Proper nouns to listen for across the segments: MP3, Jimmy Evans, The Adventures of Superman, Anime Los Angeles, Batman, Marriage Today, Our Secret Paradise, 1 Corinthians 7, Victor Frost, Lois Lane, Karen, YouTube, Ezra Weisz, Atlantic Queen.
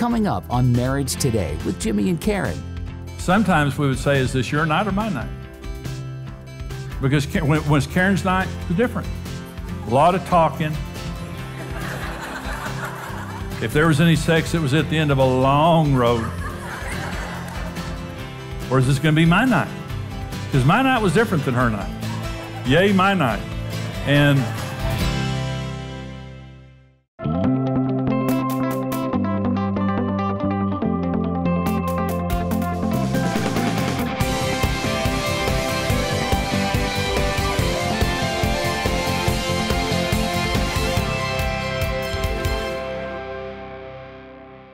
coming up on Marriage Today with Jimmy and Karen. Sometimes we would say, is this your night or my night? Because when it's Karen's night, it's different. A lot of talking. If there was any sex, it was at the end of a long road. Or is this going to be my night? Because my night was different than her night. Yay, my night. And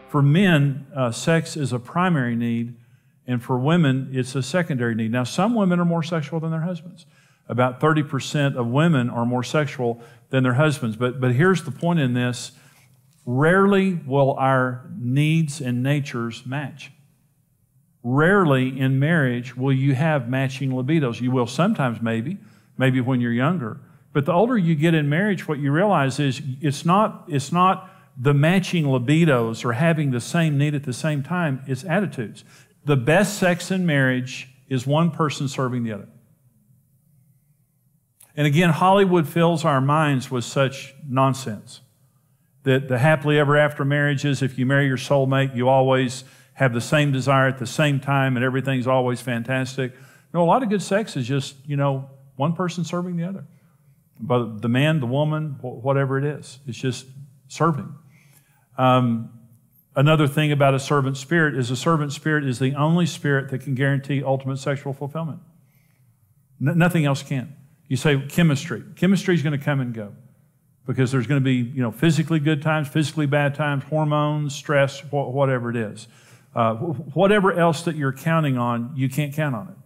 for men, sex is a primary need, and for women, it's a secondary need. Now, some women are more sexual than their husbands. About 30% of women are more sexual than their husbands. But here's the point in this. Rarely will our needs and natures match. Rarely in marriage will you have matching libidos. You will sometimes, maybe when you're younger. But the older you get in marriage, what you realize is it's not the matching libidos or having the same need at the same time is attitudes. The best sex in marriage is one person serving the other. And again, Hollywood fills our minds with such nonsense that the happily ever after marriage is if you marry your soulmate, you always have the same desire at the same time and everything's always fantastic. No, a lot of good sex is just, one person serving the other. But the man, the woman, whatever it is, it's just serving. Another thing about a servant spirit is a servant spirit is the only spirit that can guarantee ultimate sexual fulfillment. Nothing else can. You say chemistry. Chemistry is going to come and go because there's going to be physically good times, physically bad times, hormones, stress, whatever it is. Whatever else that you're counting on, you can't count on it.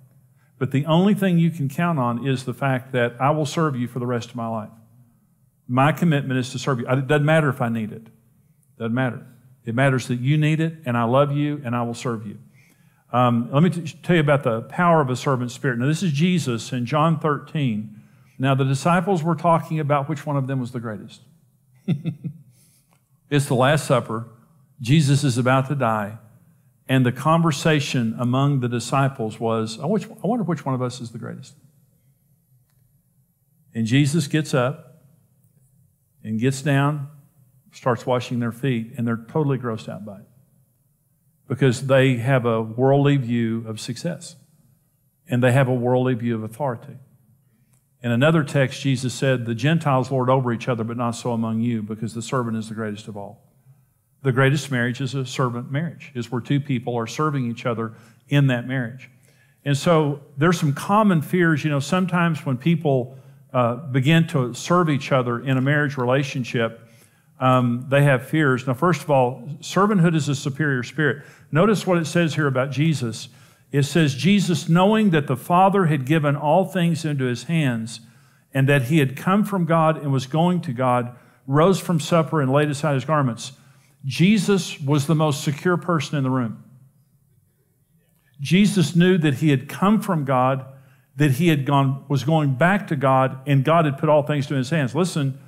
But the only thing you can count on is the fact that I will serve you for the rest of my life. My commitment is to serve you. It doesn't matter if I need it. Doesn't matter. It matters that you need it, and I love you, and I will serve you. Let me tell you about the power of a servant spirit. Now, this is Jesus in John 13. Now, the disciples were talking about which one of them was the greatest. It's the Last Supper. Jesus is about to die, and the conversation among the disciples was, I wonder which one of us is the greatest. And Jesus gets up, and gets down, starts washing their feet, and they're totally grossed out by it because they have a worldly view of success, and they have a worldly view of authority. In another text, Jesus said, the Gentiles lord over each other, but not so among you, because the servant is the greatest of all. The greatest marriage is a servant marriage. It's where two people are serving each other in that marriage. And so there's some common fears. Sometimes when people begin to serve each other in a marriage relationship, they have fears. Now, first of all, servanthood is a superior spirit. Notice what it says here about Jesus. It says, Jesus, knowing that the Father had given all things into his hands and that he had come from God and was going to God, rose from supper and laid aside his garments. Jesus was the most secure person in the room. Jesus knew that he had come from God, that he had was going back to God, and God had put all things to his hands. Listen,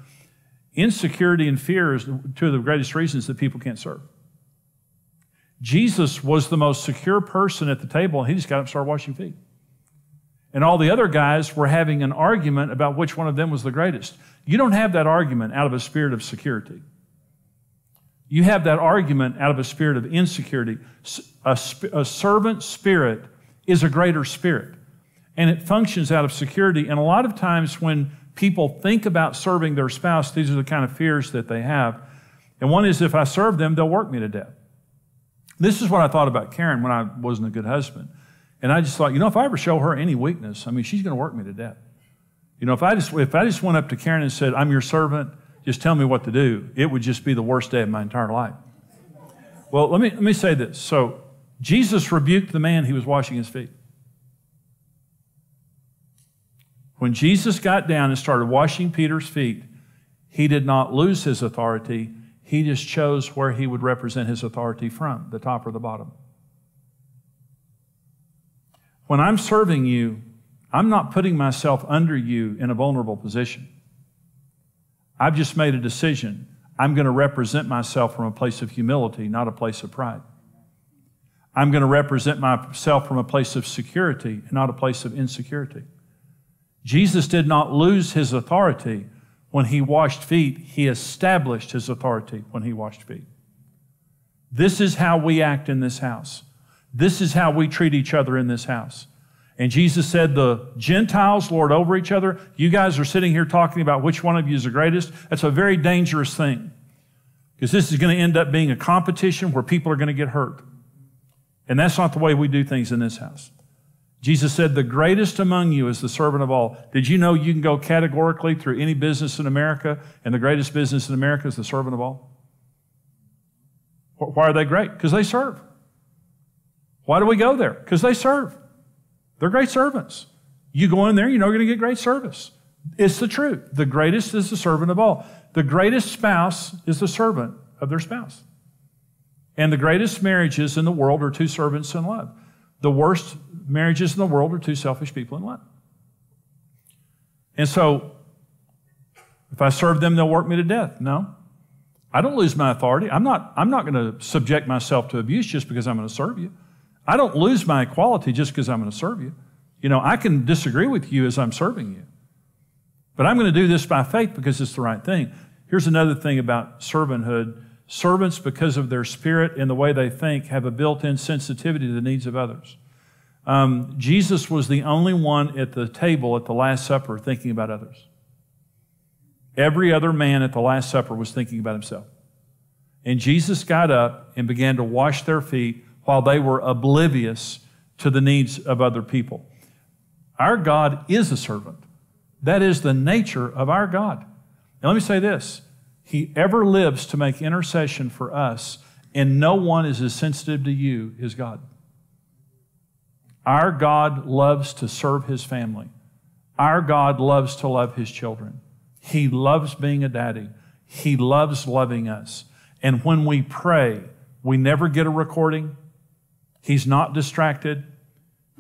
insecurity and fear is two of the greatest reasons that people can't serve. Jesus was the most secure person at the table, and he just got up and started washing feet. And all the other guys were having an argument about which one of them was the greatest. You don't have that argument out of a spirit of security. You have that argument out of a spirit of insecurity. A servant spirit is a greater spirit. And it functions out of security. And a lot of times when people think about serving their spouse, these are the kind of fears that they have. And one is, if I serve them, they'll work me to death. This is what I thought about Karen when I wasn't a good husband. And I just thought, if I ever show her any weakness, she's going to work me to death. If I just went up to Karen and said, I'm your servant, just tell me what to do, it would just be the worst day of my entire life. Well, let me say this. So Jesus rebuked the man who was washing his feet. When Jesus got down and started washing Peter's feet, he did not lose his authority. He just chose where he would represent his authority from, the top or the bottom. When I'm serving you, I'm not putting myself under you in a vulnerable position. I've just made a decision. I'm going to represent myself from a place of humility, not a place of pride. I'm going to represent myself from a place of security, not a place of insecurity. Jesus did not lose his authority when he washed feet. He established his authority when he washed feet. This is how we act in this house. This is how we treat each other in this house. And Jesus said, the Gentiles lord over each other. You guys are sitting here talking about which one of you is the greatest. That's a very dangerous thing, because this is going to end up being a competition where people are going to get hurt. And that's not the way we do things in this house. Jesus said, the greatest among you is the servant of all. Did you know you can go categorically through any business in America, and the greatest business in America is the servant of all? Why are they great? Because they serve. Why do we go there? Because they serve. They're great servants. You go in there, you know you're going to get great service. It's the truth. The greatest is the servant of all. The greatest spouse is the servant of their spouse. And the greatest marriages in the world are two servants in love. The worst marriages in the world are two selfish people in love. And so, if I serve them, they'll work me to death. No. I don't lose my authority. I'm not going to subject myself to abuse just because I'm going to serve you. I don't lose my equality just because I'm going to serve you. You know, I can disagree with you as I'm serving you. But I'm going to do this by faith because it's the right thing. Here's another thing about servanthood. Servants, because of their spirit and the way they think, have a built-in sensitivity to the needs of others. Jesus was the only one at the table at the Last Supper thinking about others. Every other man at the Last Supper was thinking about himself. And Jesus got up and began to wash their feet while they were oblivious to the needs of other people. Our God is a servant. That is the nature of our God. And let me say this. He ever lives to make intercession for us, and no one is as sensitive to you as God. Our God loves to serve his family. Our God loves to love his children. He loves being a daddy. He loves loving us. And when we pray, we never get a recording. He's not distracted.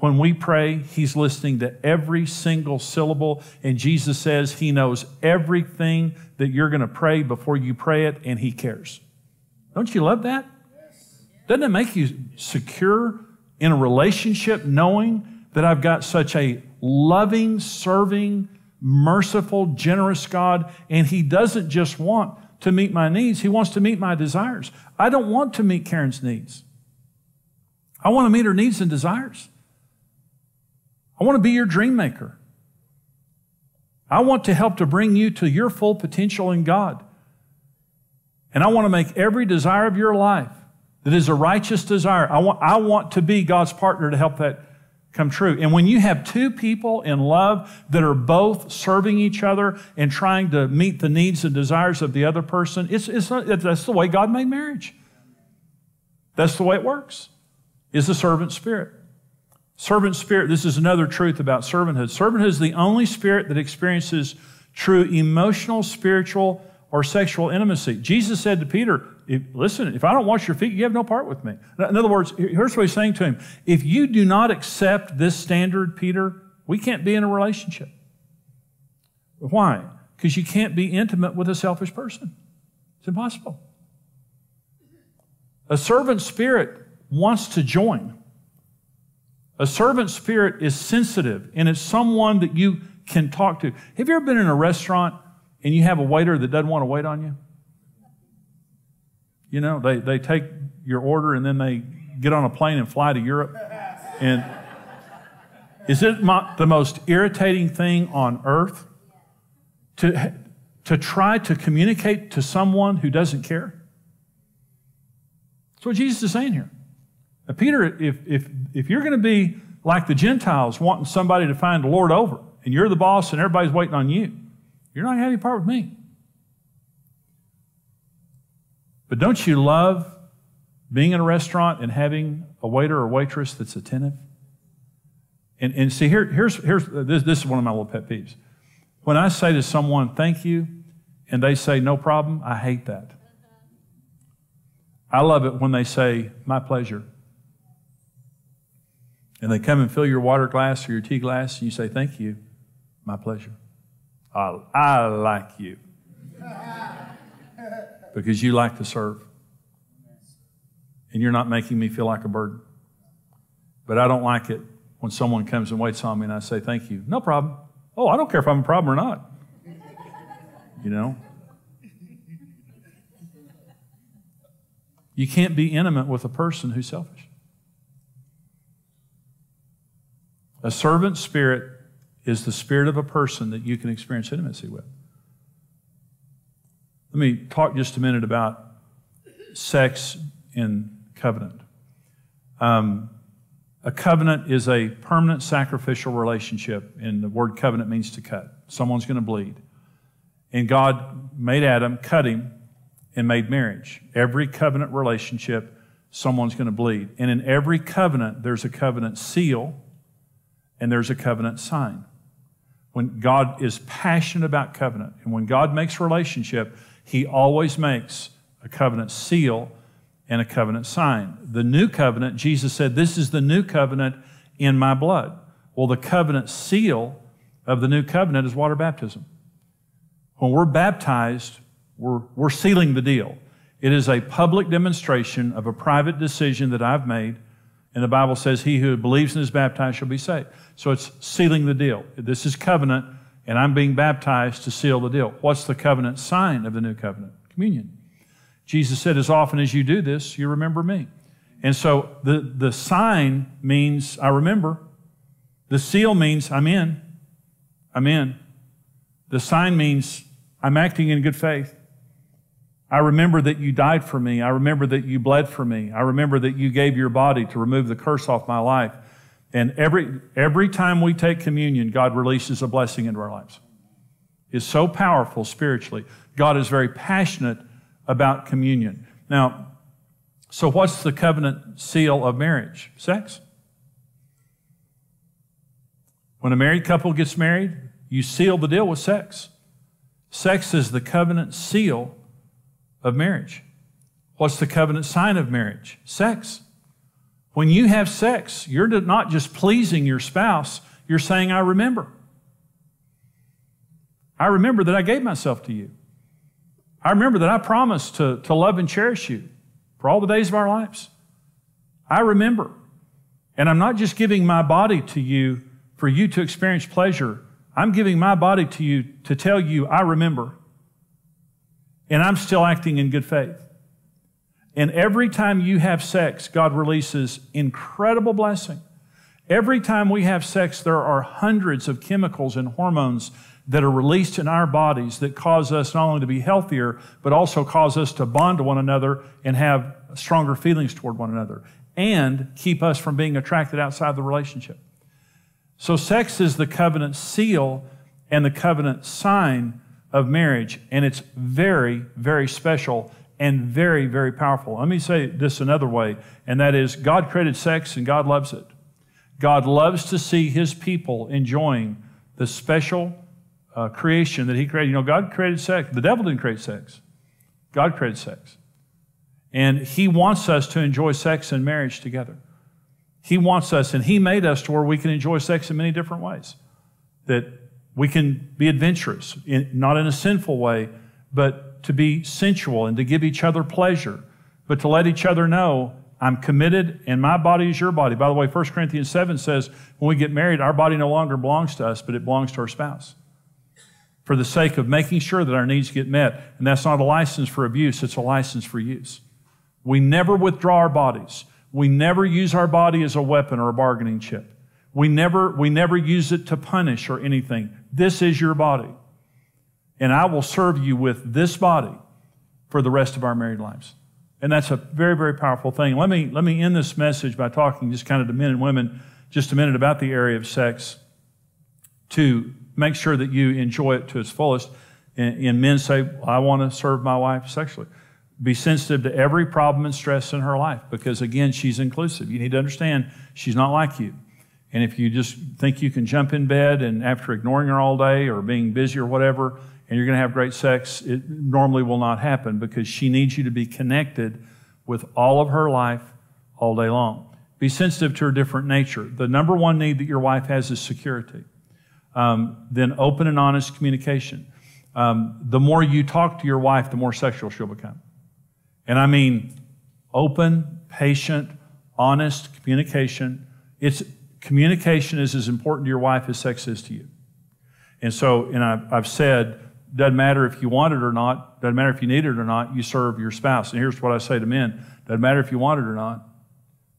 When we pray, he's listening to every single syllable. And Jesus says he knows everything that you're going to pray before you pray it, and he cares. Don't you love that? Doesn't it make you secure in a relationship knowing that I've got such a loving, serving, merciful, generous God, and he doesn't just want to meet my needs. He wants to meet my desires. I don't want to meet Karen's needs. I want to meet her needs and desires. I want to be your dream maker. I want to help to bring you to your full potential in God. And I want to make every desire of your life that is a righteous desire. I want to be God's partner to help that come true. And when you have two people in love that are both serving each other and trying to meet the needs and desires of the other person, that's the way God made marriage. That's the way it works, is the servant spirit. Servant spirit, this is another truth about servanthood. Servanthood is the only spirit that experiences true emotional, spiritual, or sexual intimacy. Jesus said to Peter, listen, if I don't wash your feet, you have no part with me. In other words, here's what he's saying to him. If you do not accept this standard, Peter, we can't be in a relationship. Why? Because you can't be intimate with a selfish person. It's impossible. A servant spirit wants to join. A servant spirit is sensitive, and it's someone that you can talk to. Have you ever been in a restaurant and you have a waiter that doesn't want to wait on you? You know, they take your order and then they get on a plane and fly to Europe. And is it not the most irritating thing on earth to try to communicate to someone who doesn't care? That's what Jesus is saying here. Now, Peter, if you're going to be like the Gentiles wanting somebody to find the Lord over, and you're the boss and everybody's waiting on you, you're not going to have any part with me. But don't you love being in a restaurant and having a waiter or waitress that's attentive? And see, this is one of my little pet peeves. When I say to someone, thank you, and they say, no problem, I hate that. I love it when they say, my pleasure. And they come and fill your water glass or your tea glass, and you say, thank you, my pleasure. I like you. because you like to serve. And you're not making me feel like a burden. But I don't like it when someone comes and waits on me and I say, thank you. No problem. Oh, I don't care if I'm a problem or not. You know? You can't be intimate with a person who's selfish. A servant spirit is the spirit of a person that you can experience intimacy with. Let me talk just a minute about sex in covenant. A covenant is a permanent sacrificial relationship, and the word covenant means to cut. Someone's going to bleed. And God made Adam, cut him, and made marriage. Every covenant relationship, someone's going to bleed. And in every covenant, there's a covenant seal, and there's a covenant sign. When God is passionate about covenant, and when God makes a relationship, He always makes a covenant seal and a covenant sign. The new covenant, Jesus said, this is the new covenant in my blood. Well, the covenant seal of the new covenant is water baptism. When we're baptized, we're sealing the deal. It is a public demonstration of a private decision that I've made, and the Bible says, he who believes and is baptized shall be saved. So it's sealing the deal. This is covenant, and I'm being baptized to seal the deal. What's the covenant sign of the new covenant? Communion. Jesus said, as often as you do this, you remember me. And so the sign means I remember. The seal means I'm in. I'm in. The sign means I'm acting in good faith. I remember that you died for me. I remember that you bled for me. I remember that you gave your body to remove the curse off my life. And every time we take communion, God releases a blessing into our lives. It's so powerful spiritually. God is very passionate about communion. Now, so what's the covenant seal of marriage? Sex. When a married couple gets married, you seal the deal with sex. Sex is the covenant seal of marriage. What's the covenant sign of marriage? Sex. When you have sex, you're not just pleasing your spouse, you're saying, I remember. I remember that I gave myself to you. I remember that I promised to love and cherish you for all the days of our lives. I remember. And I'm not just giving my body to you for you to experience pleasure. I'm giving my body to you to tell you I remember. And I'm still acting in good faith. And every time you have sex, God releases incredible blessing. Every time we have sex, there are hundreds of chemicals and hormones that are released in our bodies that cause us not only to be healthier, but also cause us to bond to one another and have stronger feelings toward one another and keep us from being attracted outside the relationship. So sex is the covenant seal and the covenant sign of marriage, and it's very, very special and very, very powerful. Let me say this another way, and that is God created sex and God loves it. God loves to see His people enjoying the special creation that He created. You know, God created sex. The devil didn't create sex. God created sex. And He wants us to enjoy sex and marriage together. He wants us, and He made us to where we can enjoy sex in many different ways. That we can be adventurous, not in a sinful way, but to be sensual and to give each other pleasure, but to let each other know I'm committed and my body is your body. By the way, 1 Corinthians 7 says when we get married, our body no longer belongs to us, but it belongs to our spouse, for the sake of making sure that our needs get met. And that's not a license for abuse, it's a license for use. We never withdraw our bodies. We never use our body as a weapon or a bargaining chip. We never use it to punish or anything. This is your body. And I will serve you with this body for the rest of our married lives. And that's a very, very powerful thing. Let me end this message by talking just kind of to men and women just a minute about the area of sex to make sure that you enjoy it to its fullest. And men say, I want to serve my wife sexually. Be sensitive to every problem and stress in her life because, again, she's inclusive. You need to understand she's not like you. And if you just think you can jump in bed and after ignoring her all day or being busy or whatever, and you're going to have great sex, it normally will not happen because she needs you to be connected with all of her life all day long. Be sensitive to her different nature. The number one need that your wife has is security. Then open and honest communication. the more you talk to your wife, the more sexual she'll become. And I mean open, patient, honest communication. Communication is as important to your wife as sex is to you. And so, and I've said, doesn't matter if you want it or not, doesn't matter if you need it or not, you serve your spouse. And here's what I say to men, doesn't matter if you want it or not,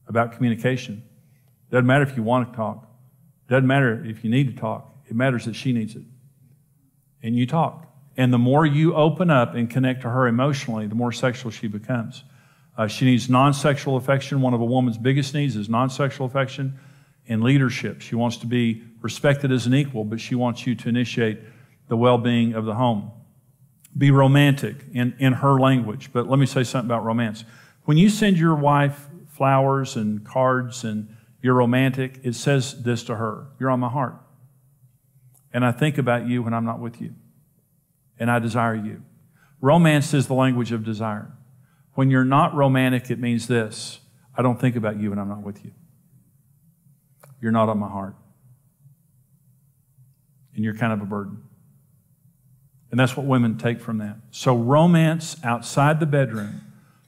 about communication. Doesn't matter if you want to talk. Doesn't matter if you need to talk. It matters that she needs it. And you talk. And the more you open up and connect to her emotionally, the more sexual she becomes. She needs non-sexual affection. One of a woman's biggest needs is non-sexual affection and leadership. She wants to be respected as an equal, but she wants you to initiate the well-being of the home. Be romantic in her language. But let me say something about romance. When you send your wife flowers and cards and you're romantic, it says this to her: you're on my heart. And I think about you when I'm not with you. And I desire you. Romance is the language of desire. When you're not romantic, it means this: I don't think about you when I'm not with you. You're not on my heart. And you're kind of a burden. And that's what women take from that. So romance outside the bedroom,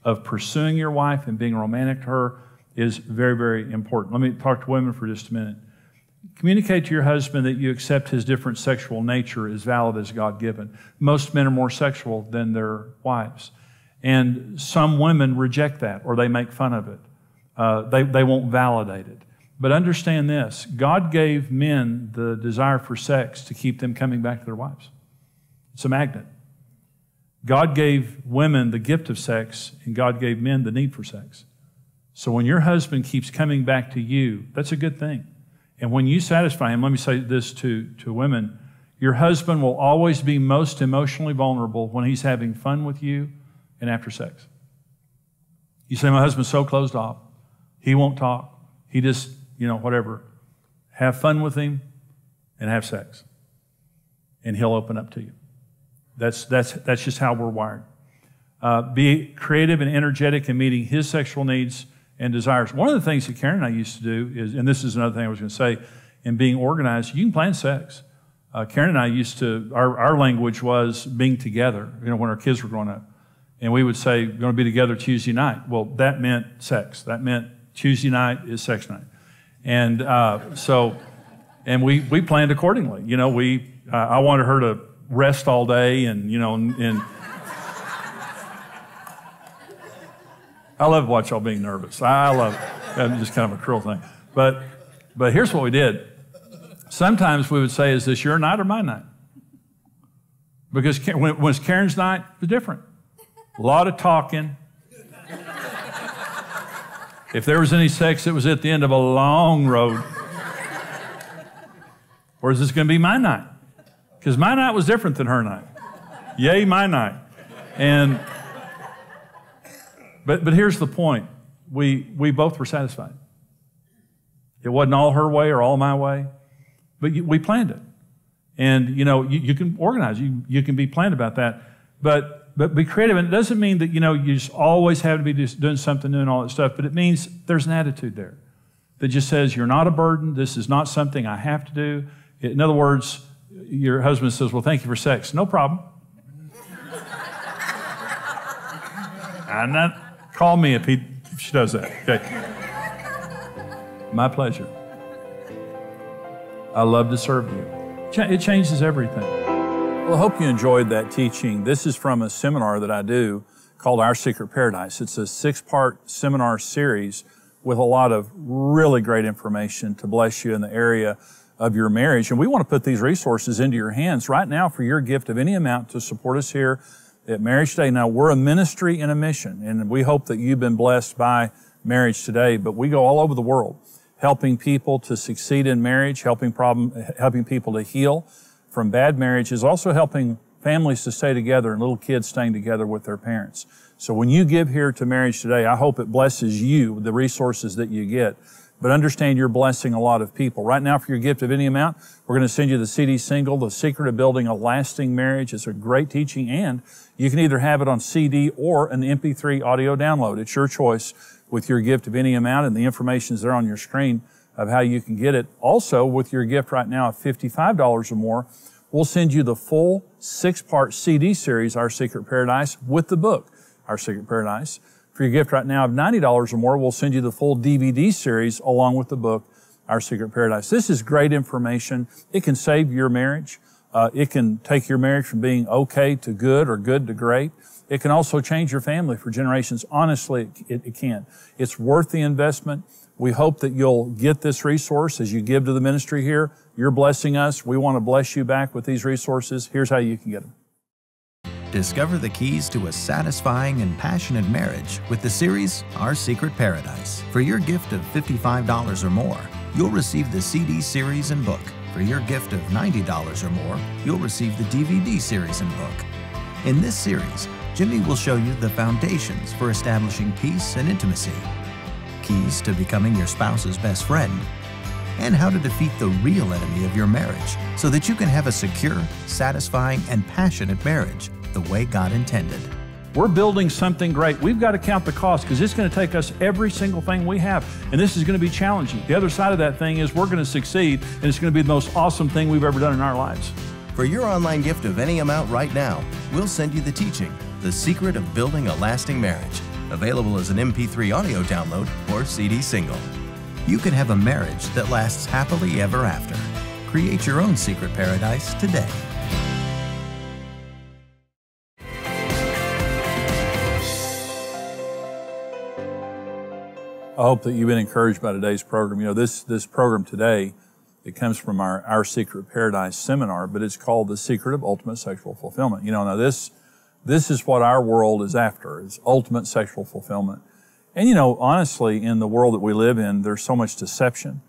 of pursuing your wife and being romantic to her, is very, very important. Let me talk to women for just a minute. Communicate to your husband that you accept his different sexual nature as valid as God-given. Most men are more sexual than their wives. And some women reject that, or they make fun of it. They won't validate it. But understand this, God gave men the desire for sex to keep them coming back to their wives. It's a magnet. God gave women the gift of sex, and God gave men the need for sex. So when your husband keeps coming back to you, that's a good thing. And when you satisfy him, let me say this to women, your husband will always be most emotionally vulnerable when he's having fun with you and after sex. You say, my husband's so closed off. He won't talk. He just, you know, whatever. Have fun with him and have sex. And he'll open up to you. That's just how we're wired. Be creative and energetic in meeting his sexual needs and desires. One of the things that Karen and I used to do is, and this is another thing I was going to say, in being organized, you can plan sex. Karen and I used to, our language was being together, you know, when our kids were growing up. And we would say, we're going to be together Tuesday night. Well, that meant sex. That meant Tuesday night is sex night. And so we planned accordingly. You know, I wanted her to rest all day, and you know, and I love to watch y'all being nervous. I love it. That's just kind of a cruel thing. But here's what we did. Sometimes we would say, is this your night or my night? Because when it was Karen's night, it was different. A lot of talking. If there was any sex, it was at the end of a long road. Or is this going to be my night? Because my night was different than her night. Yay, my night. And, but here's the point. We both were satisfied. It wasn't all her way or all my way, but we planned it. And, you know, you can organize. You can be planned about that. But be creative. And it doesn't mean that, you know, you just always have to be just doing something new and all that stuff, but it means there's an attitude there that just says, you're not a burden. This is not something I have to do. In other words, your husband says, well, thank you for sex. No problem. I'm not, call me if she does that. Okay. My pleasure. I love to serve you. It changes everything. Well, I hope you enjoyed that teaching. This is from a seminar that I do called Our Secret Paradise. It's a 6-part seminar series with a lot of really great information to bless you in the area of your marriage. And we want to put these resources into your hands right now for your gift of any amount to support us here at Marriage Today. Now, we're a ministry and a mission, and we hope that you've been blessed by Marriage Today, but we go all over the world helping people to succeed in marriage, helping people to heal from bad marriages, also helping families to stay together and little kids staying together with their parents. So when you give here to Marriage Today, I hope it blesses you with the resources that you get. But understand, you're blessing a lot of people. Right now, for your gift of any amount, we're going to send you the CD single, The Secret of Building a Lasting Marriage. It's a great teaching, and you can either have it on CD or an MP3 audio download. It's your choice with your gift of any amount, and the information is there on your screen of how you can get it. Also, with your gift right now of $55 or more, We'll send you the full 6-part CD series, Our Secret Paradise, with the book, Our Secret Paradise. For your gift right now of $90 or more, we'll send you the full DVD series along with the book, Our Secret Paradise. This is great information. It can save your marriage. It can take your marriage from being okay to good or good to great. It can also change your family for generations. Honestly, it can. It's worth the investment. We hope that you'll get this resource as you give to the ministry here. You're blessing us. We want to bless you back with these resources. Here's how you can get them. Discover the keys to a satisfying and passionate marriage with the series, Our Secret Paradise. For your gift of $55 or more, you'll receive the CD series and book. For your gift of $90 or more, you'll receive the DVD series and book. In this series, Jimmy will show you the foundations for establishing peace and intimacy, keys to becoming your spouse's best friend, and how to defeat the real enemy of your marriage so that you can have a secure, satisfying, and passionate marriage the way God intended. We're building something great. We've got to count the cost because it's going to take us every single thing we have, and this is going to be challenging. The other side of that thing is we're going to succeed, and it's going to be the most awesome thing we've ever done in our lives. For your online gift of any amount right now, we'll send you the teaching, The Secret of Building a Lasting Marriage, available as an MP3 audio download or CD single. You can have a marriage that lasts happily ever after. Create your own secret paradise today. I hope that you've been encouraged by today's program. You know, this program today, it comes from our Secret Paradise seminar, but it's called The Secret of Ultimate Sexual Fulfillment. You know, now this is what our world is after, is ultimate sexual fulfillment. And you know, honestly, in the world that we live in, there's so much deception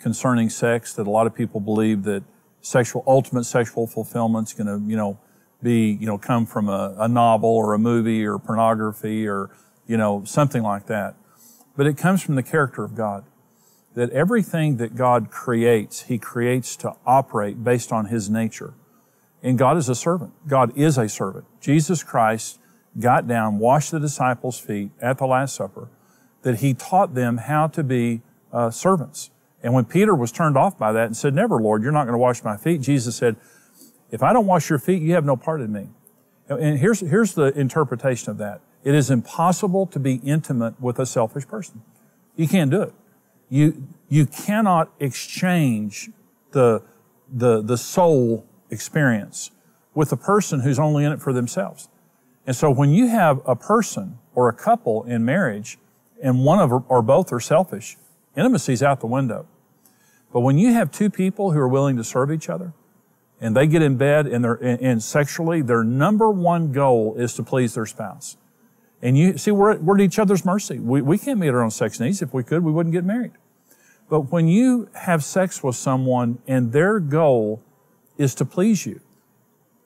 concerning sex that a lot of people believe that ultimate sexual fulfillment's going to, you know, be, you know, come from a novel or a movie or pornography or, you know, something like that. But it comes from the character of God, that everything that God creates, He creates to operate based on His nature. And God is a servant. God is a servant. Jesus Christ got down, washed the disciples' feet at the Last Supper, that He taught them how to be servants. And when Peter was turned off by that and said, "Never, Lord, you're not going to wash my feet," Jesus said, "If I don't wash your feet, you have no part in me." And here's the interpretation of that. It is impossible to be intimate with a selfish person. You can't do it. You cannot exchange the soul experience with a person who's only in it for themselves. And so when you have a person or a couple in marriage and one of or both are selfish, intimacy's out the window. But when you have two people who are willing to serve each other and they get in bed and sexually, their number one goal is to please their spouse. And you see, we're at each other's mercy. We can't meet our own sex needs. If we could, we wouldn't get married. But when you have sex with someone and their goal is to please you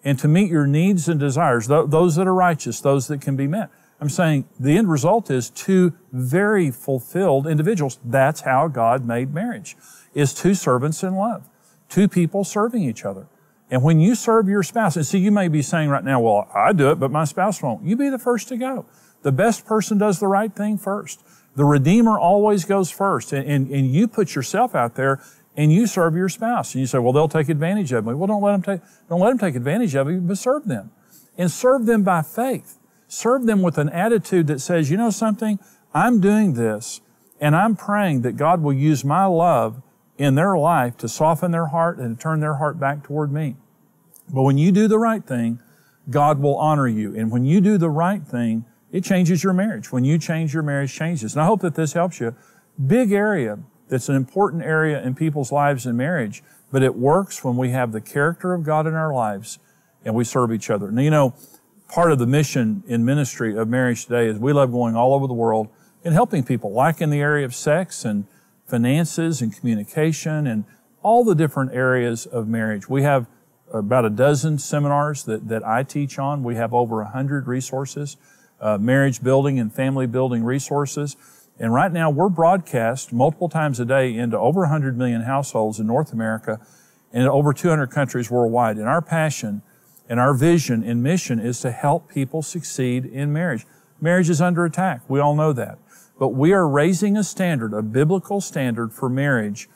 and to meet your needs and desires, those that are righteous, those that can be met. I'm saying the end result is two very fulfilled individuals. That's how God made marriage, is two servants in love, two people serving each other. And when you serve your spouse, and see, you may be saying right now, "Well, I do it, but my spouse won't." You be the first to go. The best person does the right thing first. The Redeemer always goes first, and you put yourself out there and you serve your spouse. And you say, "Well, they'll take advantage of me." Well, don't let them take advantage of you, but serve them. And serve them by faith. Serve them with an attitude that says, "You know something? I'm doing this, and I'm praying that God will use my love in their life to soften their heart and turn their heart back toward me." But when you do the right thing, God will honor you. And when you do the right thing, it changes your marriage. When you change, your marriage changes. And I hope that this helps you. Big area. That's an important area in people's lives in marriage, but it works when we have the character of God in our lives and we serve each other. Now, you know, part of the mission in ministry of Marriage Today is we love going all over the world and helping people, like in the area of sex and finances and communication and all the different areas of marriage. We have about a dozen seminars that I teach on. We have over 100 resources, marriage building and family building resources. And right now we're broadcast multiple times a day into over 100 million households in North America and in over 200 countries worldwide. And our passion and our vision and mission is to help people succeed in marriage. Marriage is under attack. We all know that. But we are raising a standard, a biblical standard for marriage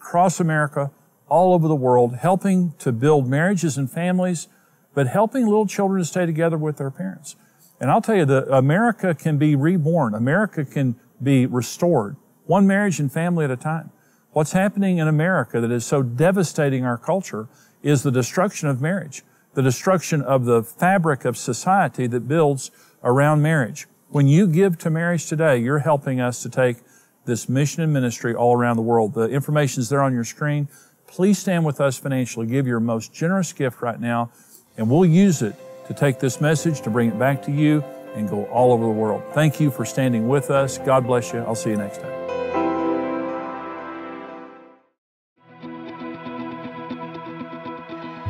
across America, all over the world, helping to build marriages and families, but helping little children to stay together with their parents. And I'll tell you, America can be reborn. America can be restored, one marriage and family at a time. What's happening in America that is so devastating our culture is the destruction of marriage, the destruction of the fabric of society that builds around marriage. When you give to Marriage Today, you're helping us to take this mission and ministry all around the world. The information's there on your screen. Please stand with us financially. Give your most generous gift right now, and we'll use it to take this message, to bring it back to you, and go all over the world. Thank you for standing with us. God bless you. I'll see you next time.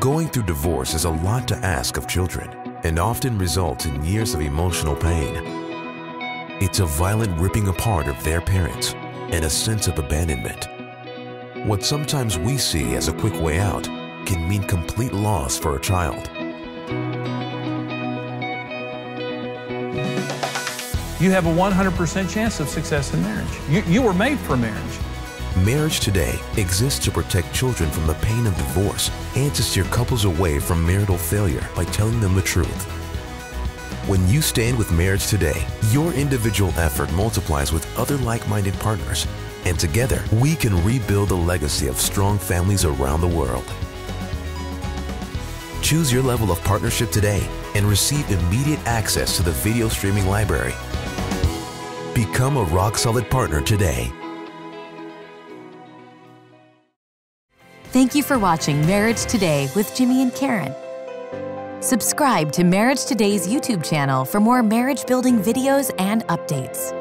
Going through divorce is a lot to ask of children and often results in years of emotional pain. It's a violent ripping apart of their parents and a sense of abandonment. What sometimes we see as a quick way out can mean complete loss for a child. You have a 100% chance of success in marriage. You were made for marriage. Marriage Today exists to protect children from the pain of divorce and to steer couples away from marital failure by telling them the truth. When you stand with Marriage Today, your individual effort multiplies with other like-minded partners, and together we can rebuild a legacy of strong families around the world. Choose your level of partnership today and receive immediate access to the video streaming library. Become a rock-solid partner today. Thank you for watching Marriage Today with Jimmy and Karen. Subscribe to Marriage Today's YouTube channel for more marriage-building videos and updates.